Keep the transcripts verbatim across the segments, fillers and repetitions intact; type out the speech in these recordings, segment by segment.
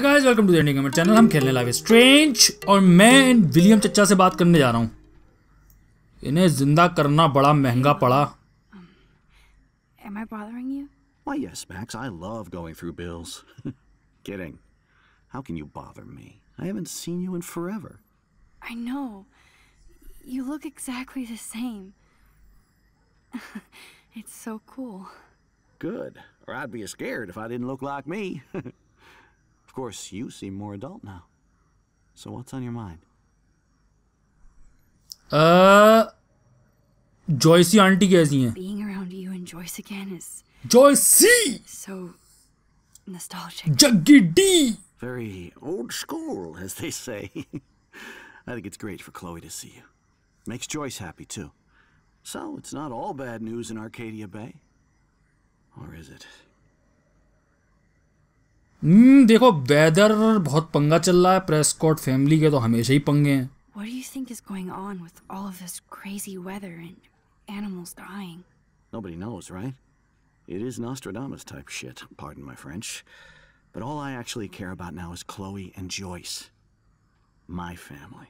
Hi guys welcome to the ending comment channel. हम खेलने life is strange और मैं विलियम चचा से बात करने जा रहा हूँ। इन्हें जिंदा करना बड़ा महंगा पड़ा। Am I bothering you? Why yes, Max. I love going through bills. Kidding. How can you bother me? I haven't seen you in forever. I know. You look exactly the same. It's so cool. Good. Or I'd be scared if I didn't look like me. Of course, you seem more adult now. So what's on your mind? Uh Joycey auntie kaisi hain? Being around you and Joyce again is Joycey. So nostalgic. Juggy D. Very old school, as they say. I think it's great for Chloe to see you. Makes Joyce happy too. So it's not all bad news in Arcadia Bay, or is it? Hmm. देखो weather बहुत पंगा चल रहा है। Prescott family के तो हमेशा ही पंगे हैं। What do you think is going on with all of this crazy weather and animals dying? Nobody knows, right? It is Nostradamus type shit. Pardon my French, but all I actually care about now is Chloe and Joyce, my family.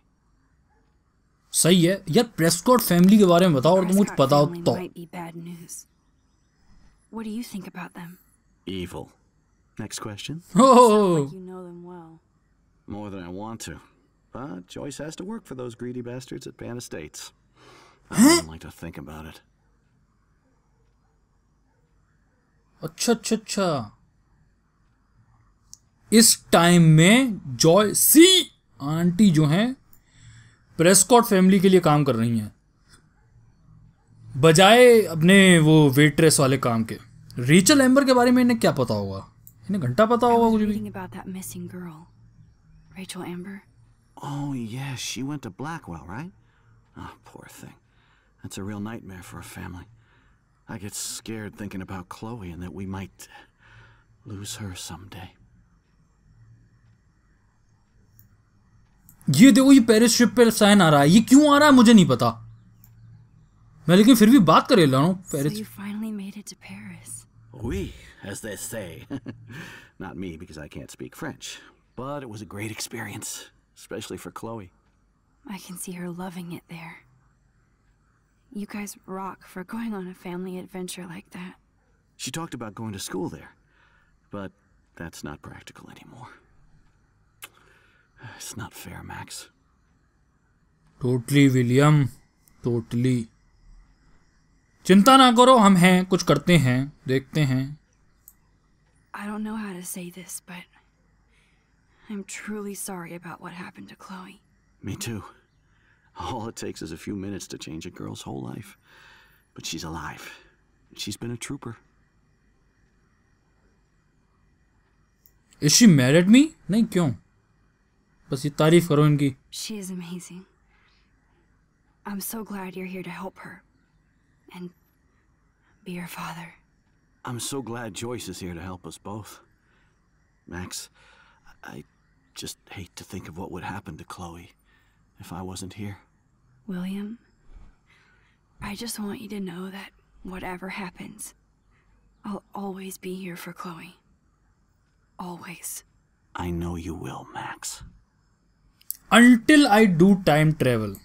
सही है यार। Prescott family के बारे में बताओ और तुम कुछ पता हो तो। What do you think about them? Evil. Next question. Oh. Like you know them well. More than I want to. But Joyce has to work for those greedy bastards at Pan Estates. I don't like to think about it. अच्छा अच्छा अच्छा। इस time में जॉयसी aunty जो हैं Prescott family के लिए काम कर रही हैं, बजाय अपने वो वेट्रेस वाले काम के। रेचल एम्बर के बारे में इन्हें क्या पता होगा? इन्हें घंटा पता होगा कुछ भी। Rachel Amber. Oh yeah, she went to Blackwell, right? Oh, poor thing. That's a real nightmare for a family. I get scared thinking about Chloe and that we might lose her someday. ये देखो, ये Paris ship पे sign आ रहा है। ये क्यों आ रहा है मुझे नहीं पता। मैं लेकिन फिर भी बात कर रहा हूं। Paris. So you finally made it to Paris. Oui, as they say. Not me because I can't speak French, but it was a great experience, especially for Chloe. I can see her loving it there. You guys rock for going on a family adventure like that. She talked about going to school there, but that's not practical anymore. It's not fair, Max. Totally, William. Totally. चिंता ना करो, हम हैं, कुछ करते हैं, देखते हैं। I don't know how to say this, but I'm truly sorry about what happened to Chloe. Me too. All it takes is a few minutes to change a girl's whole life. But she's alive. She's been a trooper. Is she mad at me? नहीं क्यों? बस ये तारीफ करो इनकी। She is amazing. I'm so glad you're here to help her and be her father. I'm so glad Joyce is here to help us both. Max, I just hate to think of what would happen to Chloe if I wasn't here. William, I just want you to know that whatever happens, I'll always be here for Chloe. Always. I know you will, Max. Until I do time travel.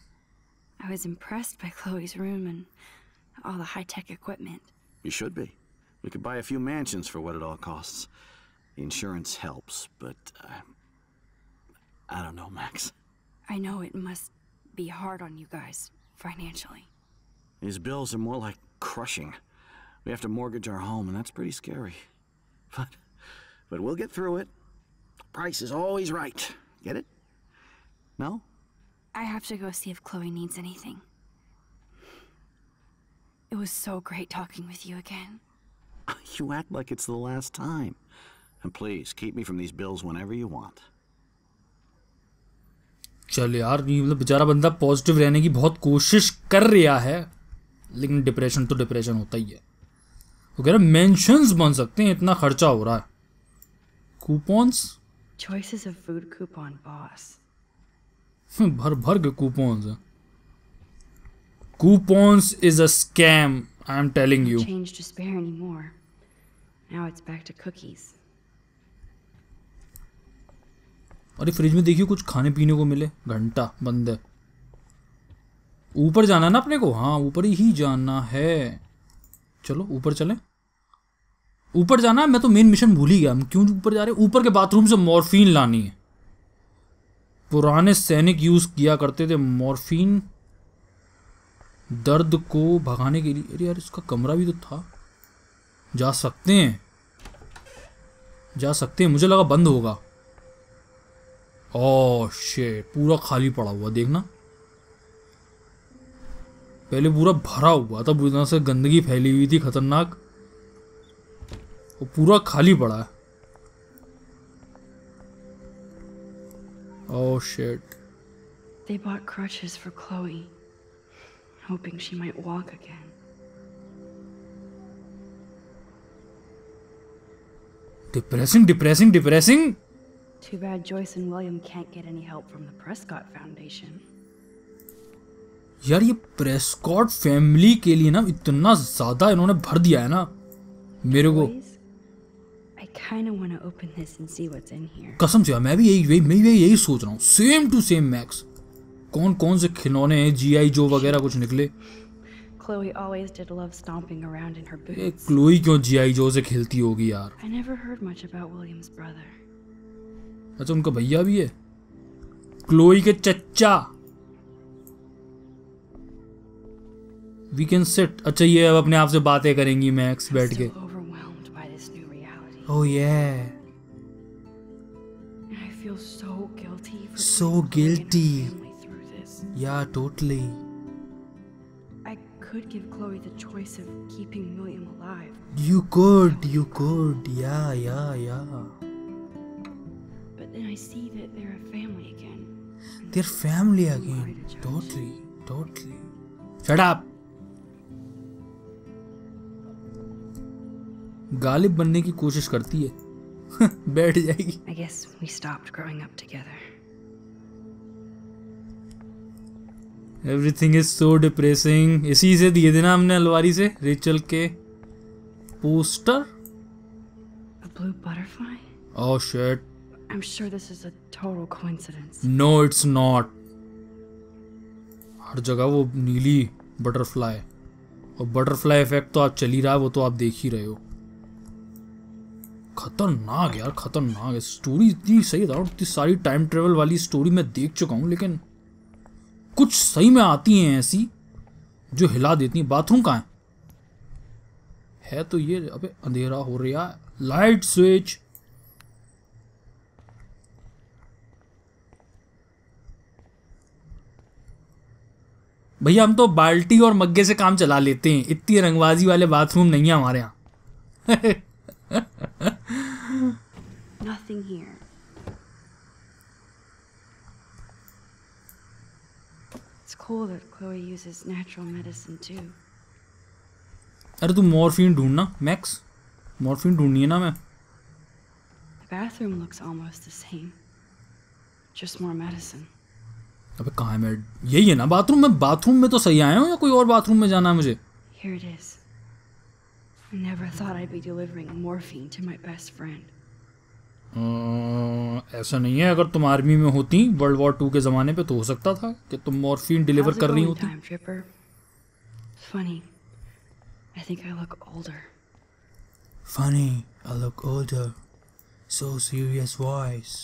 I was impressed by Chloe's room and all the high-tech equipment. You should be. We could buy a few mansions for what it all costs. The insurance helps, but uh, I don't know, Max. I know it must be hard on you guys financially. These bills are more like crushing. We have to mortgage our home, and that's pretty scary. But, but we'll get through it. The price is always right. Get it? No? I have to go see if Chloe needs anything. It was so great talking with you again. You act like it's the last time. And please, keep me from these bills whenever you want. चल यार, मतलब बेचारा बंदा positive रहने की बहुत कोशिश कर रहा है, लेकिन डिप्रेशन तो डिप्रेशन होता ही है। वो कह रहा है मेंशंस बन सकते हैं, इतना खर्चा हो रहा है। Coupons? Choices of food coupon boss. भर भर के कूपन्स हैं। Coupons is a scam, I'm telling you. Changed to spare anymore. Now it's back to cookies. अरे फ्रिज में देखिए कुछ खाने पीने को मिले। घंटा बंद है। ऊपर जाना ना अपने को। हाँ ऊपर ही जाना है। चलो ऊपर चलें। ऊपर जाना है। मैं तो मेन मिशन भूल ही गया। हम क्यों ऊपर जा रहे हैं? ऊपर के बाथरूम से मॉर्फिन लानी है। पुराने सैनिक यूज़ किया करते थे मॉर्फिन दर्द को भगाने के लिए। अरे यार इसका कमरा भी तो था। जा सकते हैं जा सकते हैं। मुझे लगा बंद होगा। ओह शिट पूरा खाली पड़ा हुआ। देखना पहले पूरा भरा हुआ था। पूरी तरह से गंदगी फैली हुई थी खतरनाक। वो पूरा खाली पड़ा है। Oh shit. They bought crutches for Chloe, hoping she might walk again. Depressing, depressing, depressing. Too bad Joyce and William can't get any help from the Prescott Foundation. यार ये प्रेस्कॉट फैमिली के लिए ना इतना ज्यादा इन्होंने भर दिया है ना मेरे को। kind of want to open this and see what's in here. कसम से मैं भी यही मैं भी यही सोच रहा हूँ। Same to same Max. कौन कौन से खिलौने हैं? जीआई जो वगैरह कुछ निकले। Chloe always did love stomping around in her boots. ये Chloe क्यों जीआई जो से खेलती होगी यार? I never heard much about William's brother. अच्छा उनका भैया भी है। Chloe के चच्चा। We can sit. अच्छा ये अब अपने आप से बातें करेंगी मैक्स बैठ के। Oh yeah. I feel so guilty for so guilty. Yeah, totally. I could give Chloe the choice of keeping William alive. You could, you could. Yeah, yeah, yeah. But then I see that they're a family again. They're family again. Totally, totally. Shut up. Ghalib बनने की कोशिश करती है। बैठ जाएगी। I guess we stopped growing up together. Everything is so depressing. इसी से दिए देना हमने अलवारी से रेचल के poster. A blue butterfly? Oh shit. I'm sure this is a total coincidence. No, it's not. हर जगह वो नीली बटरफ्लाई और बटरफ्लाई इफेक्ट तो आप चल ही रहा है। वो तो आप देख ही रहे हो। खतरनाक यार खतरनाक है। स्टोरी इतनी सही था। इतनी सारी टाइम ट्रेवल वाली स्टोरी मैं देख चुका हूँ लेकिन कुछ सही में आती हैं ऐसी जो हिला देती हैं। बाथरूम कहाँ है? है तो ये। अबे अंधेरा हो रहा है। Light switch. भैया हम तो बाल्टी और मग्गे से काम चला लेते हैं। इतनी रंगबाजी वाले बाथरूम नहीं है हमारे यहाँ। Nothing here. It's cool that Chloe uses natural medicine too. अरे तू मॉर्फिन ढूंढना मैक्स। मॉर्फिन ढूंढनी है ना मैं। The bathroom looks almost the same, just more medicine. अबे कहाँ है? मैं यही है ना बाथरूम में। बाथरूम में तो सही आया हूँ या कोई और बाथरूम में जाना है मुझे? Here it is. I never thought I'd be delivering morphine to my best friend. ऐसा नहीं है। अगर तुम आर्मी में होती वर्ल्ड वॉर टू के ज़माने पे तो हो सकता था कि तुम मॉर्फिन डिलीवर कर रही होती। Funny, I think I look older. Funny, I look older. So serious voice.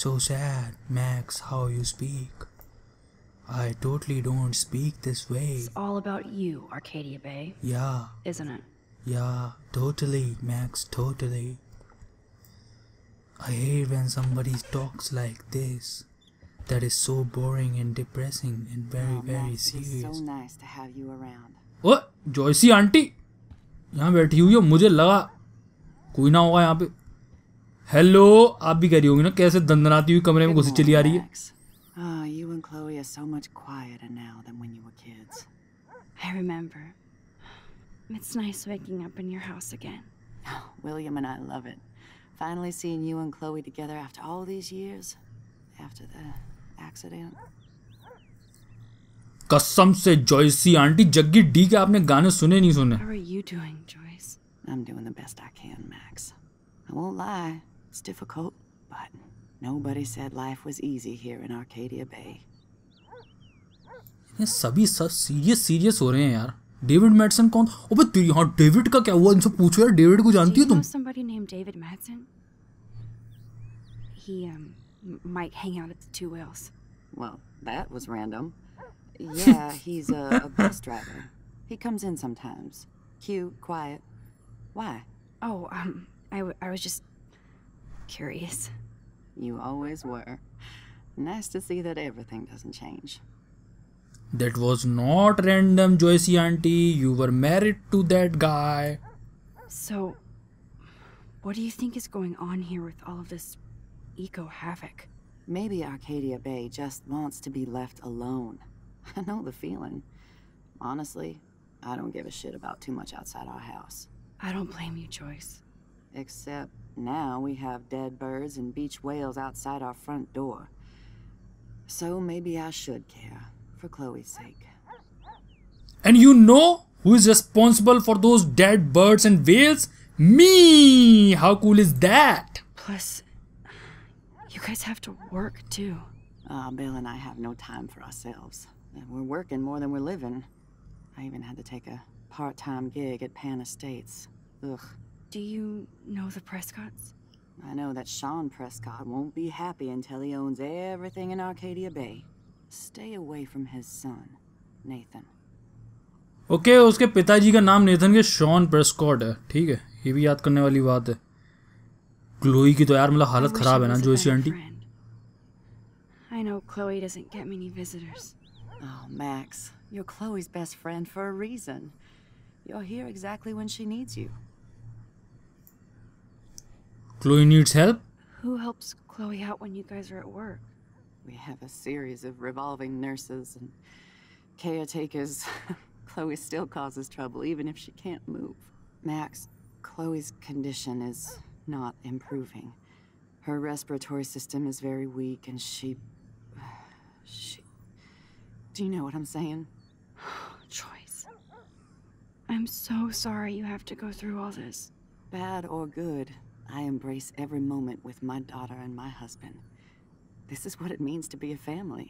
So sad, Max, how you speak. I totally don't speak this way. It's all about you, Arcadia Bay. Yeah. Isn't it? Yeah, totally, Max, totally. I hate when somebody talks like this. That is so boring and depressing and very, oh, very Max, serious. It's so nice to have you around. Oh, Joycey auntie, यहाँ बैठी हुई हो। मुझे लगा कोई ना होगा यहाँ पे। हेलो आप भी कह रही होगी ना कैसे दंदनाती हुई कमरे में घुसी चली आ रही है। Oh, you and Chloe are so much quieter now than when you were kids. I remember. It's nice waking up in your house again. Oh, William and I love it. Finally seeing you and Chloe together after all these years, after the accident. कसम से Joycey aunty Jaggi D के आपने गाने सुने नहीं सुने? How are you doing, Joyce? I'm doing the best I can, Max. I won't lie, it's difficult, but Nobody said life was easy here in Arcadia Bay. ये सभी सब सीरियस सीरियस हो रहे हैं यार. डेविड मैडसन कौन? अबे तेरी हां डेविड का क्या हुआ? इनसे पूछो यार, डेविड को जानती हो तुम? Somebody named David Madsen. He um might hang out at the two wheels. Well, that was random. Yeah, he's a, a bus driver. He comes in sometimes. Cute, quiet. Why? Oh, um I w I was just curious. You always were. Nice to see that everything doesn't change. That was not random, Joycey auntie. You were married to that guy. So, what do you think is going on here with all of this eco havoc? Maybe Arcadia Bay just wants to be left alone. I know the feeling. Honestly, I don't give a shit about too much outside our house. I don't blame you, Joyce. Except now we have dead birds and beach whales outside our front door. So maybe I should care. For Chloe's sake. And you know who is responsible for those dead birds and whales? Me! How cool is that? Plus, you guys have to work too. Ah, uh, Bill and I have no time for ourselves. We're working more than we're living. I even had to take a part-time gig at Pan Estates. Ugh. Do you know the Prescotts? I know that Sean Prescott won't be happy until he owns everything in Arcadia Bay. Stay away from his son, Nathan. Okay, उसके पिताजी का नाम Nathan के Shawn Prescott है, ठीक है? ये भी याद करने वाली बात है. Chloe की तो यार मतलब हालत खराब है ना Joshi aunty. I know Chloe doesn't get many visitors. Oh, Max, you're Chloe's best friend for a reason. You're here exactly when she needs you. Chloe needs help. Who helps Chloe out when you guys are at work? We have a series of revolving nurses and caretakers. Chloe still causes trouble, even if she can't move. Max, Chloe's condition is not improving. Her respiratory system is very weak, and she... She... Do you know what I'm saying? Oh, Joyce. I'm so sorry you have to go through all this. Bad or good, I embrace every moment with my daughter and my husband. This is what it means to be a family,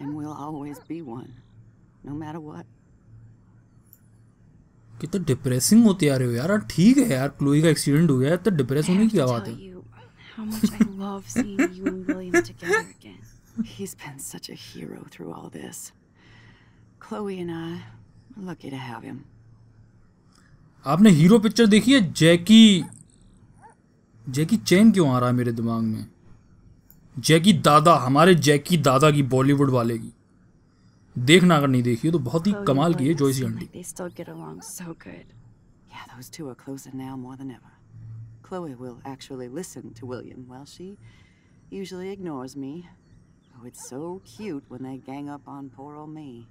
and we'll always be one, no matter what. कितना depressing होती आ रही हो यार. ठीक है यार, Chloe का accident हो गया है तो depress होने की क्या बात है? How much I love seeing you and William together again. He's been such a hero through all this. Chloe and I are lucky to have him. आपने hero picture देखी है? Jackie Jackie Chan क्यों आ रहा है मेरे दिमाग में? जैकी दादा, हमारे जैकी दादा की बॉलीवुड वाले की देखना अगर नहीं देखी तो बहुत ही कमाल की है Joyce aunty. Yeah, those two are closer now more than ever. Chloe will actually listen to William while she usually ignores me. Oh, it's so cute when they gang up on poor old me.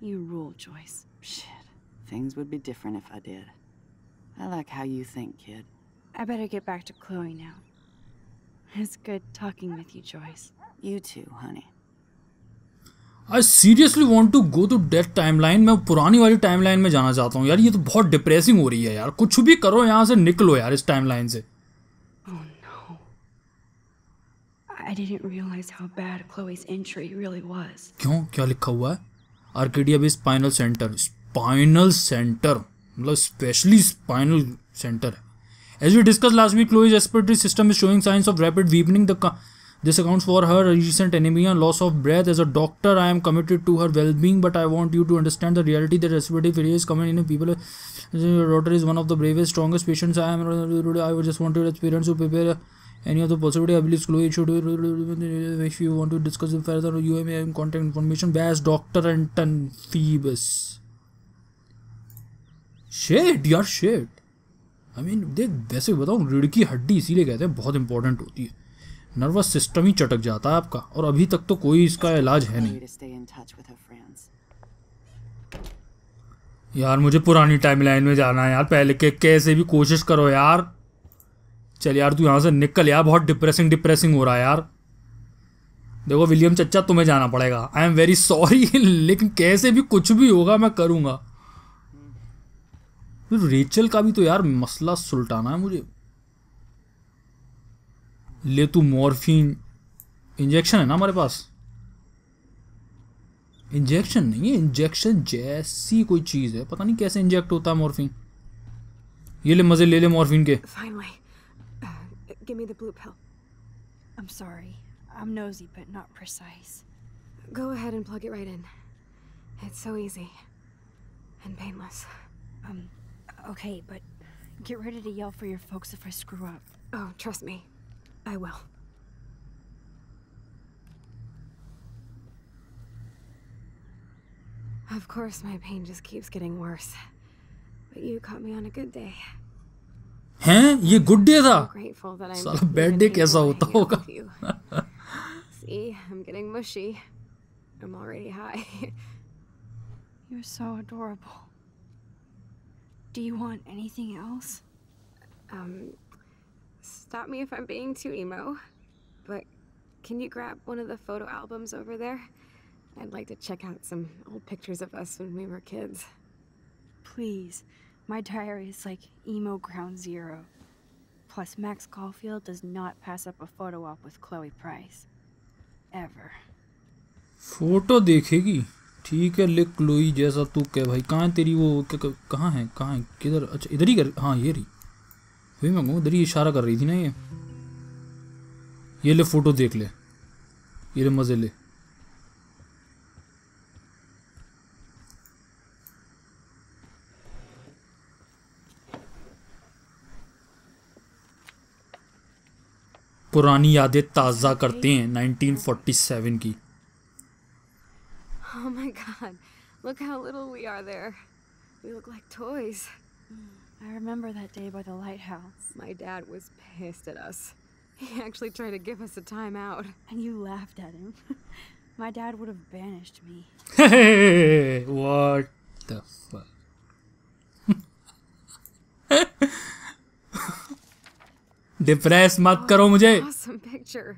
You rule, Joyce. Shit, things would be different if I did. I like how you think, kid. I better get back to Chloe now. It's good talking with you, Joyce. You too, honey. I seriously want to go to that timeline. मैं पुरानी वाली timeline में जाना चाहता हूँ यार. ये तो बहुत depressing हो रही है यार. कुछ भी करो, यहाँ से निकलो यार इस timeline से. Oh no! I didn't realize how bad Chloe's injury really was. क्यों? क्या लिखा हुआ है? Arcadia Bay Spinal Center. Spinal Center. मतलब specially spinal center. As we discussed last week, Chloe's respiratory system is showing signs of rapid weakening. The this accounts for her recent anemia and loss of breath. As a doctor, I am committed to her well-being, but I want you to understand the reality that respiratory failure is common in people. Your daughter is one of the bravest, strongest patients I am. I just want your parents to prepare any of the possibility. I believe Chloe should. If you want to discuss it further, you may have contact information. As Doctor Anton Phoebus. Shit, your shit. I mean देख वैसे बताऊँ रीढ़ की हड्डी इसीलिए कहते हैं बहुत इंपॉर्टेंट होती है. नर्वस सिस्टम ही चटक जाता है आपका और अभी तक तो कोई इसका इलाज है नहीं. यार मुझे पुरानी टाइमलाइन में जाना है यार. पहले के कैसे भी कोशिश करो यार. चल यार तू यहाँ से निकल यार. बहुत डिप्रेसिंग डिप्रेसिंग हो रहा है यार. देखो विलियम चचा तुम्हें जाना पड़ेगा. आई एम वेरी सॉरी लेकिन कैसे भी कुछ भी होगा मैं करूँगा. रेचल का भी तो यार मसला सुलटाना है मुझे. ले तू मॉर्फिन इंजेक्शन है ना हमारे पास, इंजेक्शन नहीं है, इंजेक्शन जैसी कोई चीज़ है, पता नहीं कैसे इंजेक्ट होता है मॉर्फिन। ये ले मजे ले ले मॉर्फिन के। Finally, give me the blue pill. I'm sorry, I'm nosy but not precise. Go ahead and plug it right in. It's so easy and painless. Um, okay, but get ready to yell for your folks if I screw up. Oh, trust me, I will. Of course, my pain just keeps getting worse. But you caught me on a good day. हैं ये good day था, साला bad day कैसा होता होगा? See, I'm getting mushy. I'm already high. You're so adorable. Do you want anything else? Um, stop me if I'm being too emo, but can you grab one of the photo albums over there? I'd like to check out some old pictures of us when we were kids. Please. My diary is like emo ground zero. Plus, Max Caulfield does not pass up a photo op with Chloe Price. Ever. Photo देखेगी, ठीक है, ले Chloe जैसा तू कह भाई। कहाँ तेरी वो कहाँ है, कहाँ है, किधर? अच्छा इधर ही कर, हाँ ये रही। वही मैं उधर ही इशारा कर रही थी ना ये। ये ले फोटो देख ले, ये ले मजे ले। पुरानी यादें ताज़ा करते हैं nineteen forty-seven की। Oh my God, look how little we are there. We look like toys. I remember that day by the lighthouse. My dad was pissed at us. He actually tried to give us a timeout. And you laughed at him. My dad would have banished me. Hey, what the fuck? Depress मत करो मुझे. Awesome picture.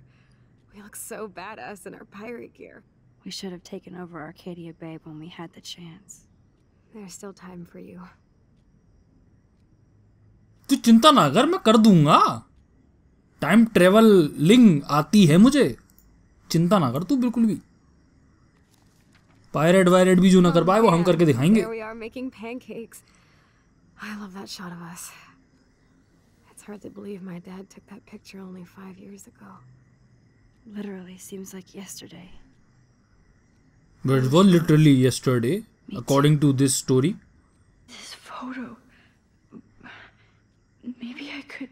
We look so badass in our pirate gear. We should have taken over Arcadia Bay when we had the chance. There's still time for you. तू चिंता ना कर, मैं कर दूंगा. टाइम ट्रेवलिंग आती है मुझे, चिंता ना कर तू बिल्कुल भी. पायरेट वायरेट भी जो ना कर पाए वो हम करके दिखाएंगे. There we are making pancakes. I love that shot of us. It's hard to believe my dad took that picture only five years ago. Literally seems like yesterday. But it was literally yesterday, according to this story. This photo. Maybe I could.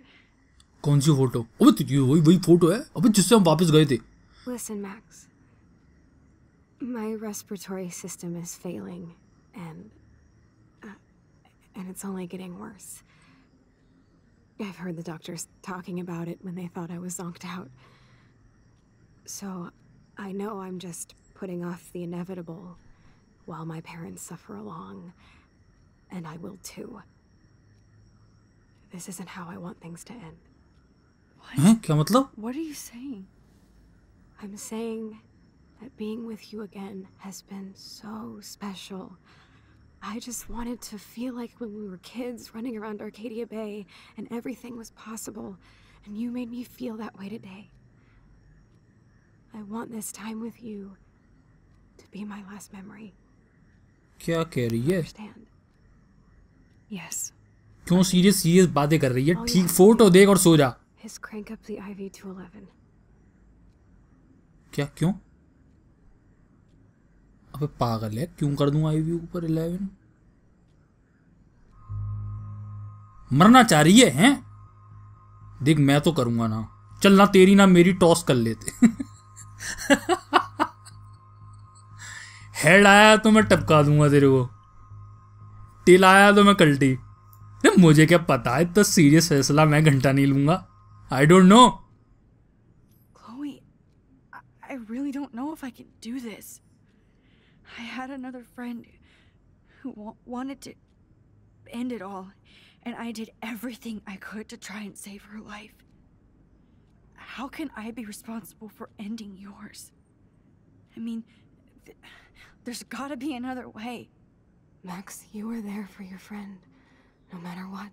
कौन सी photo? अबे तुझे वही वही photo है अबे जिससे हम वापस गए थे. Listen, Max. My respiratory system is failing, and uh, and it's only getting worse. I've heard the doctors talking about it when they thought I was zonked out. So, I know I'm just putting off the inevitable while my parents suffer along, and I will too. This isn't how I want things to end. What? What are you saying? I'm saying that being with you again has been so special. I just wanted to feel like when we were kids running around Arcadia Bay and everything was possible, and you made me feel that way today. I want this time with you to be my last memory. क्या कह रही है? Yes. क्यों serious serious बातें कर रही है? ठीक फोटो देख और सो जा. His crank up the I V to eleven. क्या क्यों? अबे पागल है, क्यों कर दूं I V ऊपर eleven? मरना चाह रही है हैं? देख मैं तो करूँगा ना, चल ना तेरी ना मेरी टॉस कर लेते. हेड आया तो मैं टपका दूंगा तेरे को, टेल आया तो मैं कल्टी. अरे मुझे क्या पता है, इतना सीरियस फैसला मैं घंटा नहीं लूंगा. I don't know Chloe, I really don't know if I can do this. I had another friend who wanted to end it all, and I did everything I could to try and save her life. How can I be responsible for ending yours? I mean, th there's gotta be another way. Max, you were there for your friend, no matter what.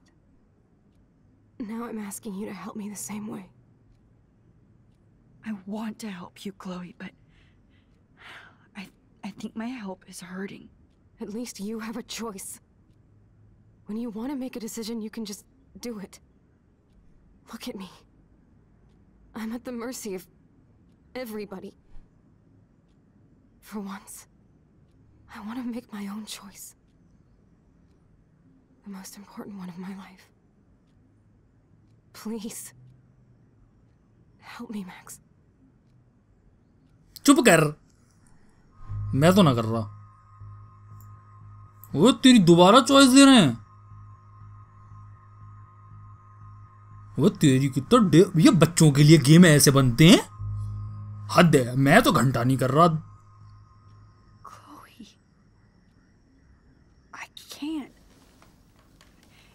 Now I'm asking you to help me the same way. I want to help you, Chloe, but I, I think my help is hurting. At least you have a choice. When you want to make a decision, you can just do it. Look at me. I'm at the mercy of everybody. For once, I want to make my own choice. The most important one of my life. Please. Help me, Max. चुप कर. मैं तो ना कर रहा. वो तेरी दोबारा चॉइस दे रहे हैं. वो तेरी कितना ये बच्चों के लिए गेम ऐसे बनते हैं. हद है. मैं तो घंटा नहीं कर रहा. Chloe, I can't.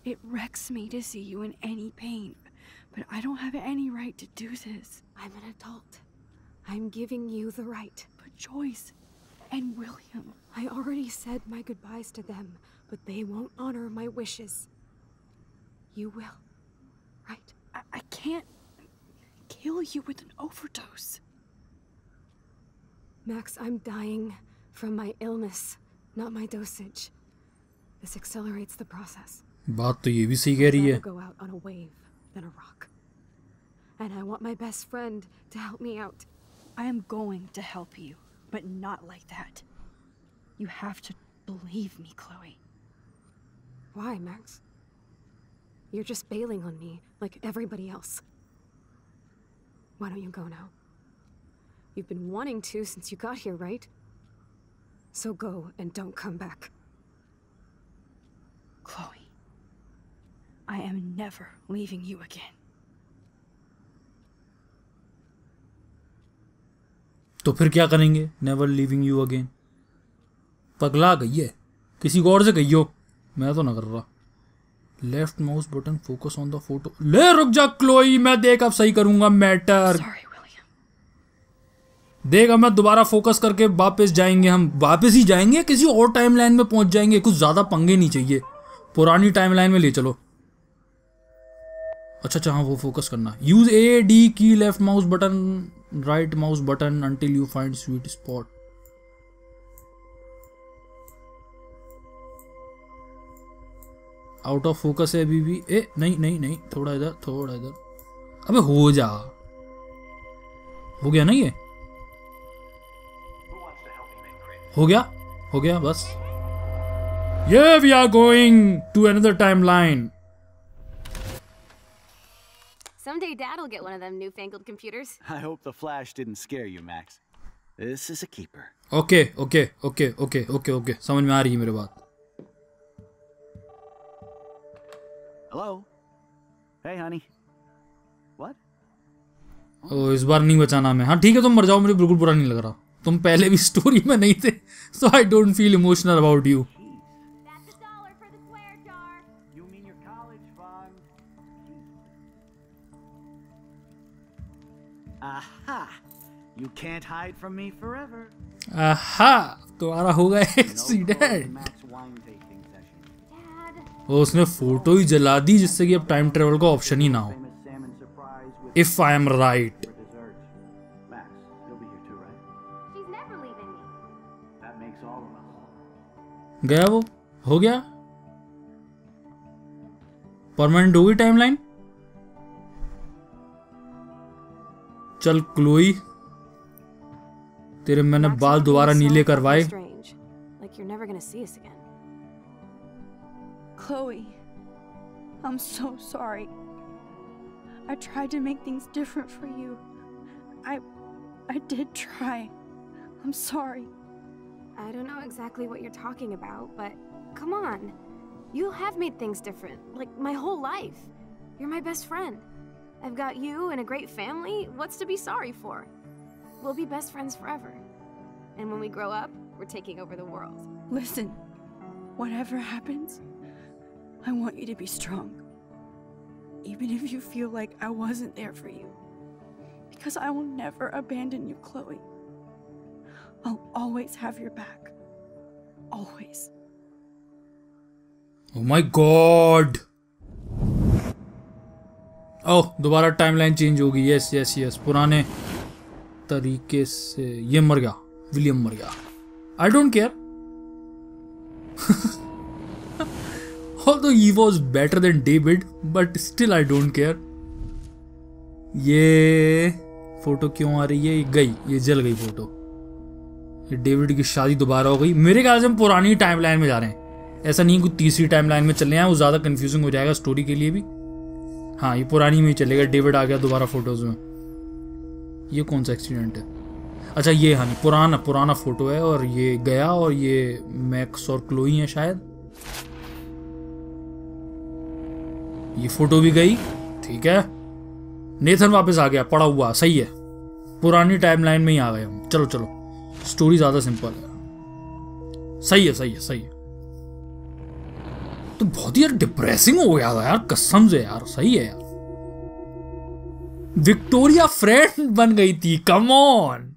It wrecks me to see you in any pain. But I don't have any right to do this. I'm an adult. I'm giving you the right. But Joyce and William. I already said my goodbyes to them, but they won't honor my wishes. You will, right? I, I can't kill you with an overdose. Max, I'm dying from my illness, not my dosage. This accelerates the process. बात तो ये भी सही कह रही है. Go out on a wave. Than a rock. And I want my best friend to help me out. I am going to help you, but not like that. You have to believe me, Chloe. Why, Max? You're just bailing on me like everybody else. Why don't you go now? You've been wanting to since you got here, right? So go and don't come back. Chloe. I am never leaving you again. तो फिर क्या करेंगे? Never leaving you again. पगला गई है. किसी को और से गई हो. मैं तो ना कर रहा. Left mouse button focus on the photo. ले रुक जा Chloe. मैं देख अब सही करूँगा matter. Sorry William. देख अब मैं दोबारा focus करके वापस जाएंगे हम. वापस ही जाएंगे. किसी और timeline में पहुँच जाएंगे. कुछ ज़्यादा पंगे नहीं चाहिए. पुरानी timeline में ले चलो. अच्छा अच्छा हाँ वो फोकस करना. यूज ए डी की left mouse button right mouse button until you find sweet spot. Out of focus है अभी भी. ए नहीं नहीं नहीं थोड़ा इधर थोड़ा इधर. अबे हो जा. हो गया ना ये. हो गया हो गया बस. ये we are going to another timeline. Someday Dad'll get one of them newfangled computers. I hope the flash didn't scare you, Max. This is a keeper. Okay, okay, okay, okay, okay, okay. समझ में आ रही है मेरी बात. Hello. Hey, honey. What? Oh, इस बार नहीं बचा नाम है. हाँ ठीक है तुम मर जाओ मुझे बिल्कुल बुरा नहीं लग रहा. तुम पहले भी स्टोरी में नहीं थे. So I don't feel emotional about you. Aha! You can't hide from me forever. Aha! तुम्हारा होगा एक्सीडेंट. वो उसने फोटो ही जला दी जिससे कि अब टाइम ट्रेवल का ऑप्शन ही ना हो. If I am right. गया वो हो गया. परमानेंट होगी टाइमलाइन. चल क्लोई तेरे मैंने बाल दोबारा नीले करवाए. Chloe, I'm so sorry. I tried to make things different for you. I I did try. I'm sorry. I don't know exactly what you're talking about, but come on. You have made things different, like my whole life. You're my best friend. I've got you and a great family. What's to be sorry for? We'll be best friends forever. And when we grow up, we're taking over the world. Listen, whatever happens, I want you to be strong. Even if you feel like I wasn't there for you. Because I will never abandon you, Chloe. I'll always have your back. Always. Oh my God! ओह दोबारा timeline change होगी. Yes yes yes पुराने तरीके से ये मर गया, William मर गया। I don't care, although he was better than David but still I don't care. ये फोटो क्यों आ रही है? ये गई, ये जल गई फोटो। ये डेविड की शादी दोबारा हो गई। मेरे ख्याल से हम पुरानी टाइमलाइन में जा रहे हैं, ऐसा नहीं कुछ तीसरी टाइमलाइन में चलने आए, वो ज़्यादा कंफ्यूजिंग हो जाएगा स्टोरी के लिए भी। हाँ, ये पुरानी में ही चलेगा। डेविड आ गया दोबारा फोटोज़ में। ये कौन सा एक्सीडेंट है? अच्छा ये हाँ, पुराना पुराना फोटो है और ये गया, और ये मैक्स और क्लोई हैं शायद। ये फोटो भी गई, ठीक है। नेथन वापस आ गया पड़ा हुआ, सही है, पुरानी टाइमलाइन में ही आ गए हम। चलो चलो, स्टोरी ज़्यादा सिंपल है। सही है सही है सही है। तो बहुत ही यार डिप्रेसिंग हो गया था यार, कसम से यार। सही है यार, विक्टोरिया फ्रेंड बन गई थी, कम ऑन।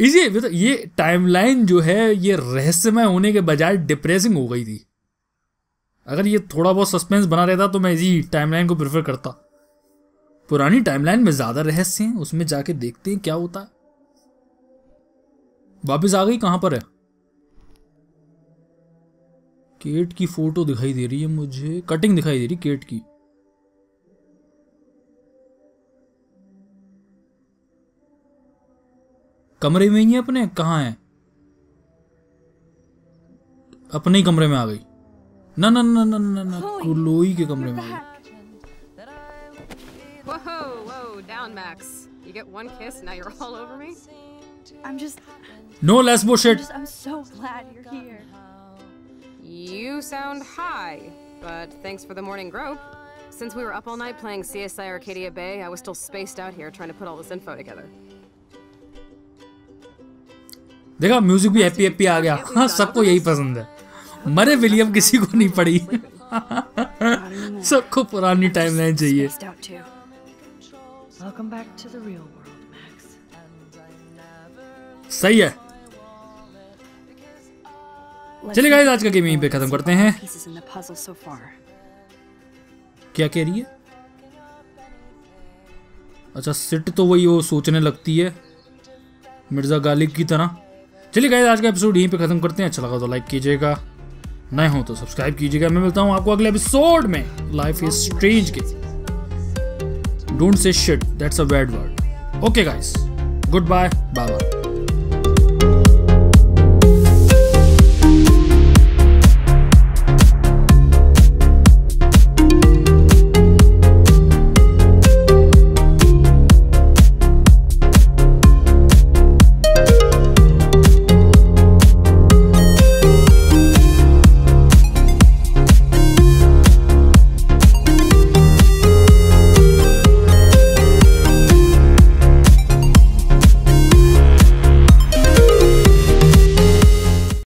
इसी ये टाइमलाइन जो है ये रहस्यमय होने के बजाय डिप्रेसिंग हो गई थी। अगर ये थोड़ा बहुत सस्पेंस बना रहता तो मैं इसी टाइमलाइन को प्रेफर करता। पुरानी टाइमलाइन में ज़्यादा रहस्य हैं, उसमें जाके देखते हैं क्या होता है। वापस आ गई, कहाँ पर है? केट की फोटो दिखाई दे रही है मुझे, कटिंग दिखाई दे रही केट की। कमरे में ही है अपने, कहाँ है? अपने ही कमरे में आ गई। ना ना ना ना ना ना, क्लोई के कमरे में। Whoa, whoa, down, Max. You get one kiss, now you're all over me. I'm just. No less bullshit. I'm, I'm so glad you're here. You sound high, but thanks for the morning grope. Since we were up all night playing C S I Arcadia Bay, I was still spaced out here trying to put all this info together. देखा, music भी happy happy आ गया। हाँ, सबको यही पसंद है। मरे विलियम किसी को नहीं पड़ी। सबको पुरानी टाइमलाइन चाहिए। सही है। चलिए गाइस, आज का गेम यहीं पे खत्म करते हैं। क्या कह रही है? अच्छा, सिट तो वही वो सोचने लगती है मिर्जा गालिब की तरह। चलिए गाइस, आज का एपिसोड यहीं पे खत्म करते हैं। अच्छा लगा तो लाइक कीजिएगा, नए हो तो सब्सक्राइब कीजिएगा। मैं मिलता हूँ आपको अगले एपिसोड में लाइफ इज स्ट्रेंज के। Don't say shit, that's a bad word. Okay guys, good bye, bye bye.